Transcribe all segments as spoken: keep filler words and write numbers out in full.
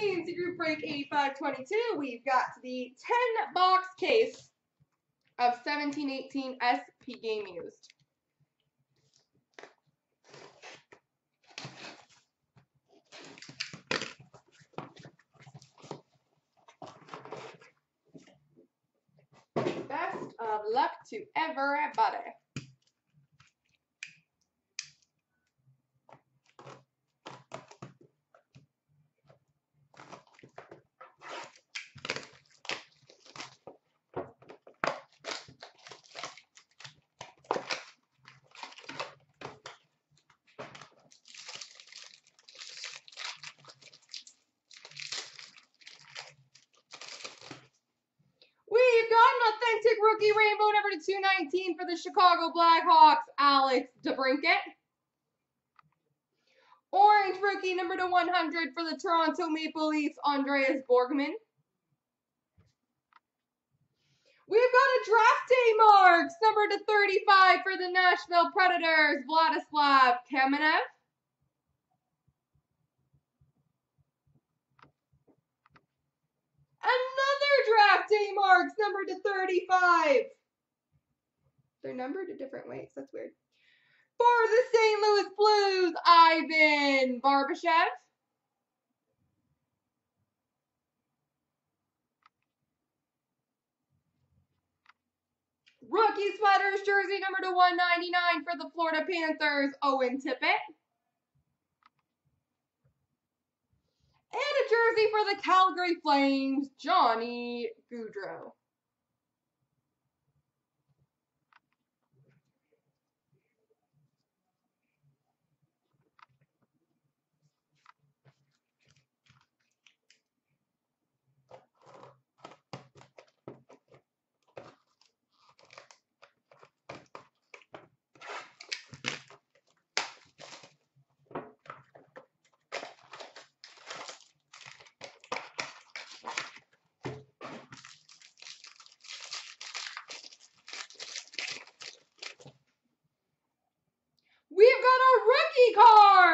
Fantasy Group Break eighty-five twenty-two, we've got the ten box case of seventeen eighteen S P Game Used. Best of luck to everybody. Rookie Rainbow number to two nineteen for the Chicago Blackhawks, Alex DeBrincat. Orange rookie number to one hundred for the Toronto Maple Leafs, Andreas Borgman. We've got a draft day marks number to thirty-five for the Nashville Predators, Vladislav Kamenev. Draft day marks number to thirty-five. They're numbered a different way, so that's weird. For the Saint Louis Blues, Ivan Barbashev. Rookie sweaters, jersey number to one ninety-nine for the Florida Panthers, Owen Tippett. And a jersey for the Calgary Flames, Johnny Gaudreau.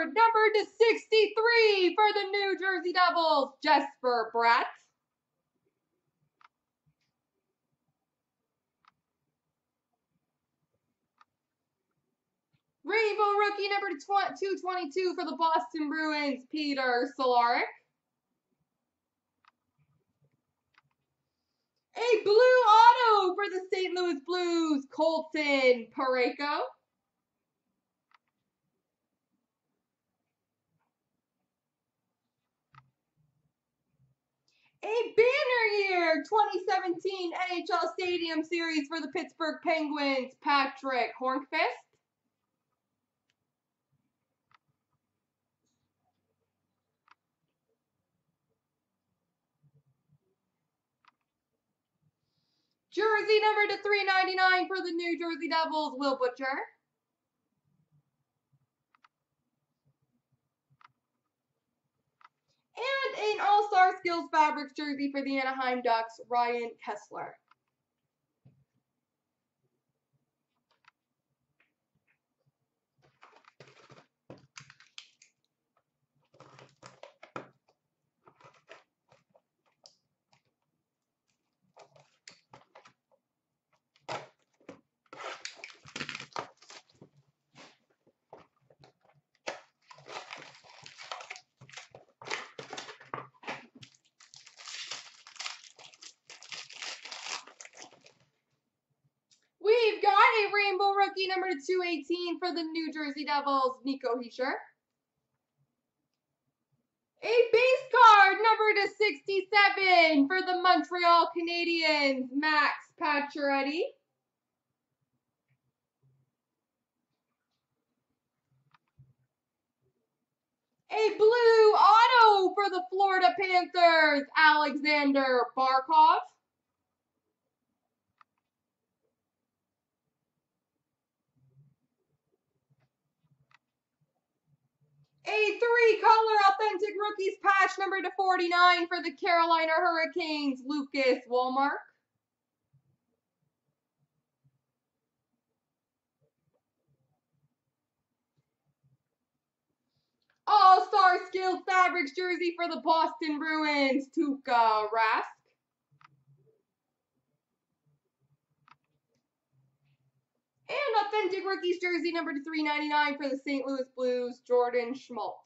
Number to sixty-three for the New Jersey Devils, Jesper Bratt. Rainbow rookie number to two twenty-two for the Boston Bruins, Peter Solarik. A blue auto for the Saint Louis Blues, Colton Parayko. A banner year twenty seventeen N H L Stadium Series for the Pittsburgh Penguins, Patrick Hornqvist. Jersey number to three ninety-nine for the New Jersey Devils, Will Butcher. And an All-Star Skills Fabrics jersey for the Anaheim Ducks, Ryan Kesler. Rainbow rookie number two eighteen for the New Jersey Devils, Nico Hischier. A base card number to sixty-seven for the Montreal Canadiens, Max Pacioretty. A blue auto for the Florida Panthers, Alexander Barkov. A three-color authentic rookies patch number to forty-nine for the Carolina Hurricanes, Lucas Wolmark. All-Star Skilled Fabrics jersey for the Boston Bruins, Tuukka Rask. And Authentic Rookies jersey number three ninety-nine for the Saint Louis Blues, Jordan Schmaltz.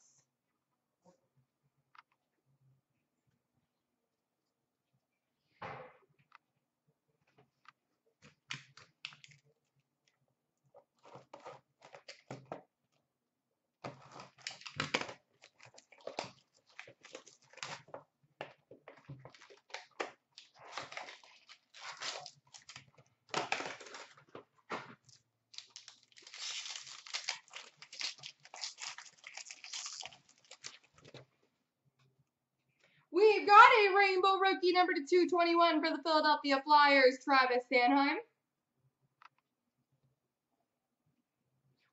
We've got a Rainbow Rookie number to two twenty-one for the Philadelphia Flyers, Travis Sanheim.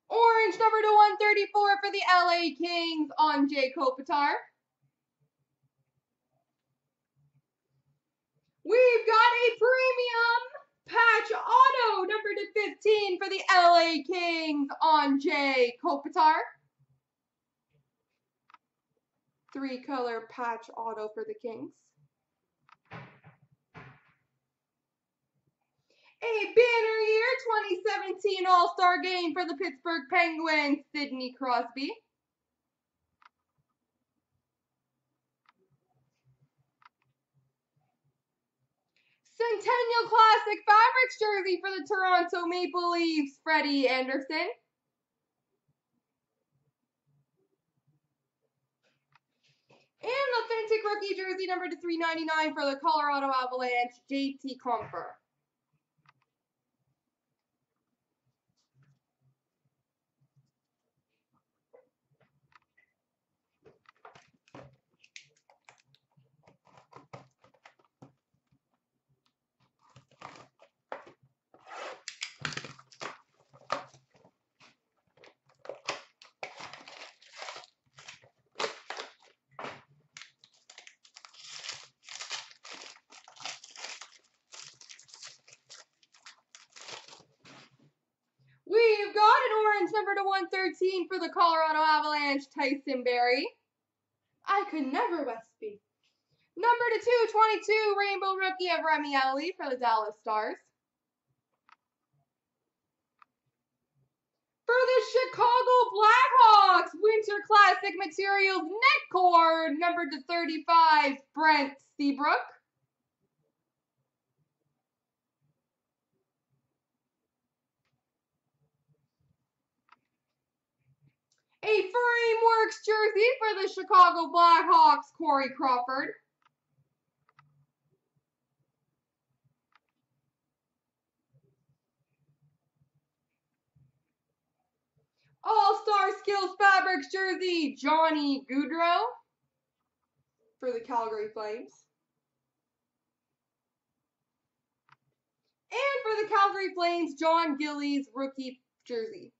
Orange number to one thirty-four for the L A Kings, Anze Kopitar. We've got a Premium Patch Auto number to fifteen for the L A Kings, Anze Kopitar. Three color patch auto for the Kings. A banner year twenty seventeen All-Star Game for the Pittsburgh Penguins, Sidney Crosby. Centennial Classic Fabrics jersey for the Toronto Maple Leafs, Freddie Andersen. And Authentic Rookie jersey number to three ninety-nine for the Colorado Avalanche, J T Compher. Number to one thirteen for the Colorado Avalanche, Tyson Barrie. I could never, Westby. Number to two twenty-two, Rainbow Rookie of Remi Elie for the Dallas Stars. For the Chicago Blackhawks, Winter Classic Materials Net Cord, number to thirty-five, Brent Seabrook. A Frameworks jersey for the Chicago Blackhawks, Corey Crawford. All-Star Skills Fabrics jersey, Johnny Gaudreau for the Calgary Flames. And for the Calgary Flames, John Gillies rookie jersey.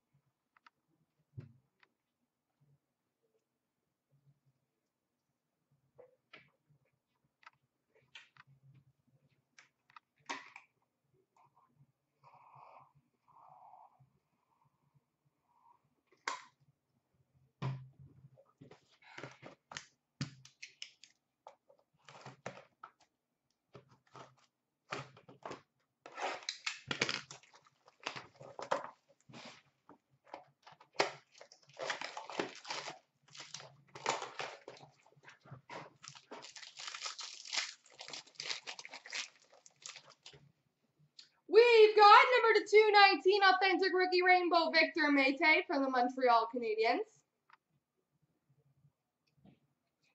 Number to two nineteen Authentic Rookie Rainbow, Victor Mete for the Montreal Canadiens.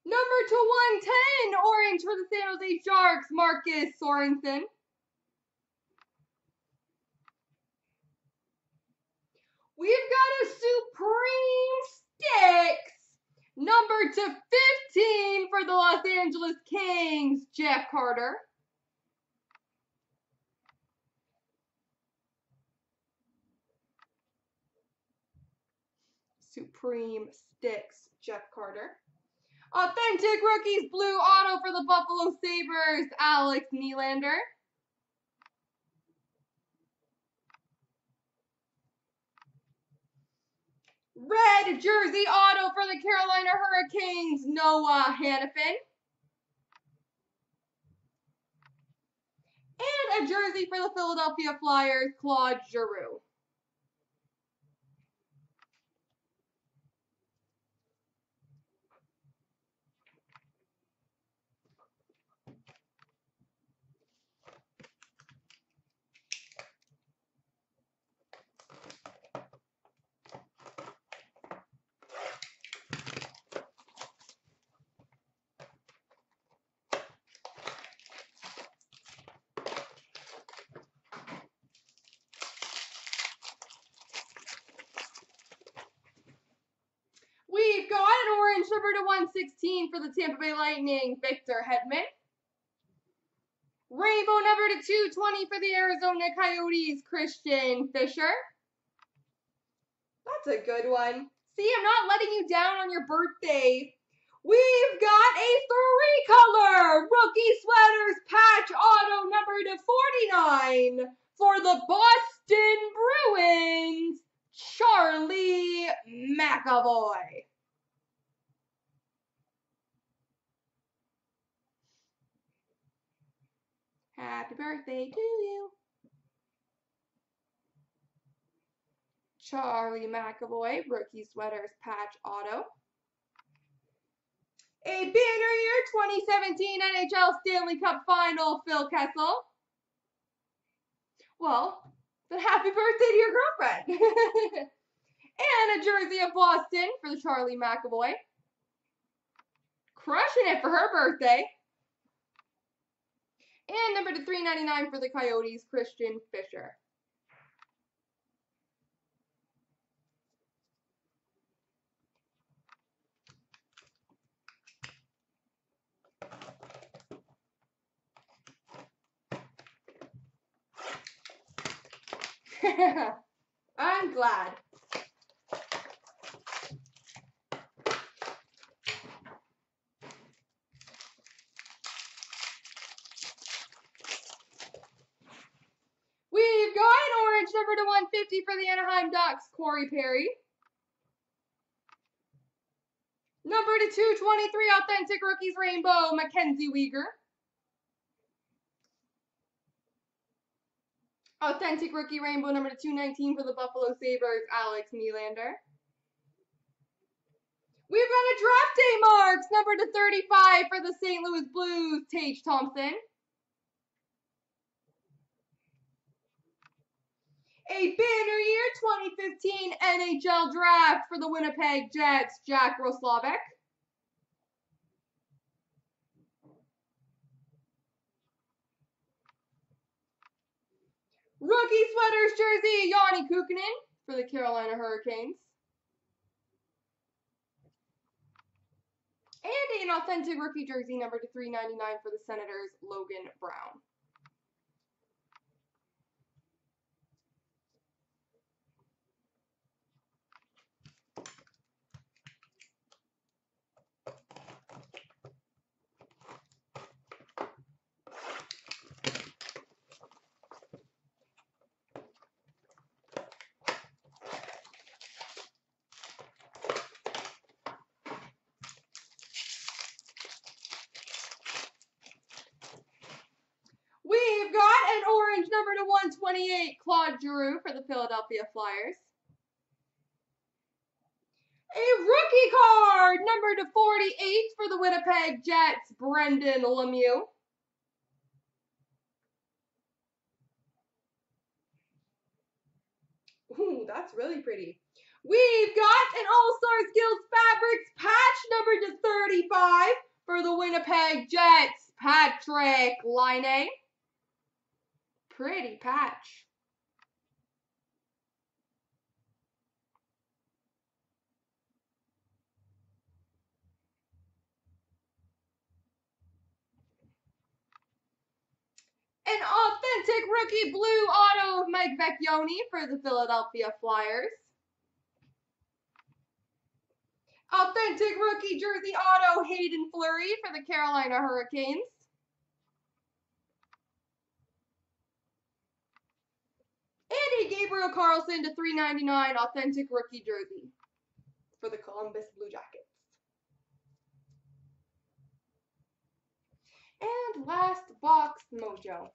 Number to one ten Orange for the San Jose Sharks, Marcus Sorensen. We've got a Supreme Sticks number to fifteen for the Los Angeles Kings, Jeff Carter. Supreme Sticks, Jeff Carter. Authentic Rookies Blue Auto for the Buffalo Sabres, Alex Nylander. Red jersey auto for the Carolina Hurricanes, Noah Hannafin. And a jersey for the Philadelphia Flyers, Claude Giroux. to one sixteen for the Tampa Bay Lightning, Victor Hedman. Rainbow number to two twenty for the Arizona Coyotes, Christian Fischer. That's a good one. See, I'm not letting you down on your birthday. We've got a three-color rookie sweaters patch auto number to forty-nine for the Boston Bruins, Charlie McAvoy. Happy birthday to you, Charlie McAvoy, rookie sweaters patch auto. A banner year twenty seventeen N H L Stanley Cup Final, Phil Kessel. Well, but happy birthday to your girlfriend. And a jersey of Boston for the Charlie McAvoy. Crushing it for her birthday. And number to three ninety-nine for the Coyotes, Christian Fischer. I'm glad. to one fifty for the Anaheim Ducks, Corey Perry. Number to two twenty-three, Authentic Rookies Rainbow, Mackenzie Weegar. Authentic Rookie Rainbow, number to two nineteen for the Buffalo Sabres, Alex Nylander. We've got a draft day marks, number to thirty-five for the Saint Louis Blues, Tage Thompson. A banner year twenty fifteen N H L Draft for the Winnipeg Jets, Jack Roslovic. Rookie sweaters jersey, Johnny Kukkonen for the Carolina Hurricanes. And an authentic rookie jersey number to three ninety-nine for the Senators, Logan Brown. number to one twenty-eight, Claude Giroux for the Philadelphia Flyers. A rookie card, number to forty-eight for the Winnipeg Jets, Brendan Lemieux. Ooh, that's really pretty. We've got an All-Stars Guild Fabrics patch, number to thirty-five for the Winnipeg Jets, Patrick Laine. Pretty patch. An authentic rookie blue auto of Mike Vecchione for the Philadelphia Flyers. Authentic rookie jersey auto Hayden Fleury for the Carolina Hurricanes. Gabriel Carlson to three ninety-nine authentic rookie jersey. for the Columbus Blue Jackets. And last box, Mojo.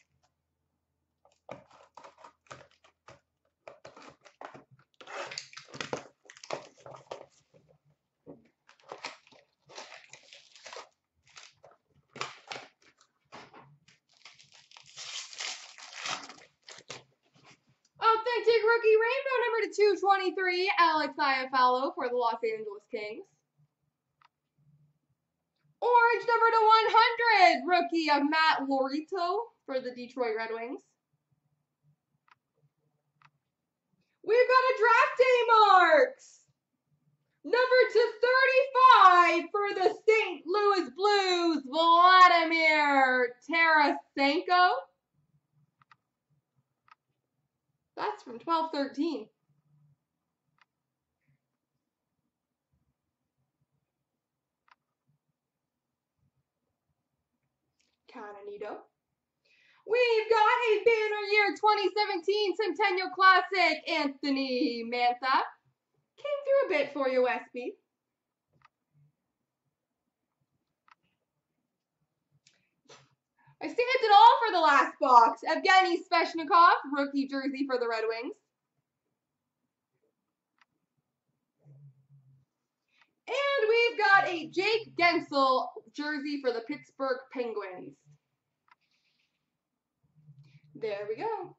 Authentic rookie rainbow number to two twenty-three, Alex Iafallo for the Los Angeles Kings. Orange number to one hundred, rookie of Matt Laurito for the Detroit Red Wings. We've got a draft day marks. Number to thirty-five for the Saint Louis Blues, Vladimir Tarasenko. That's from twelve thirteen. Kinda neato. We've got a banner year twenty seventeen Centennial Classic, Anthony Mantha. Came through a bit for you, S B. I saved it all for the last box. Evgeny Sveshnikov, rookie jersey for the Red Wings. And we've got a Jake Gensel jersey for the Pittsburgh Penguins. There we go.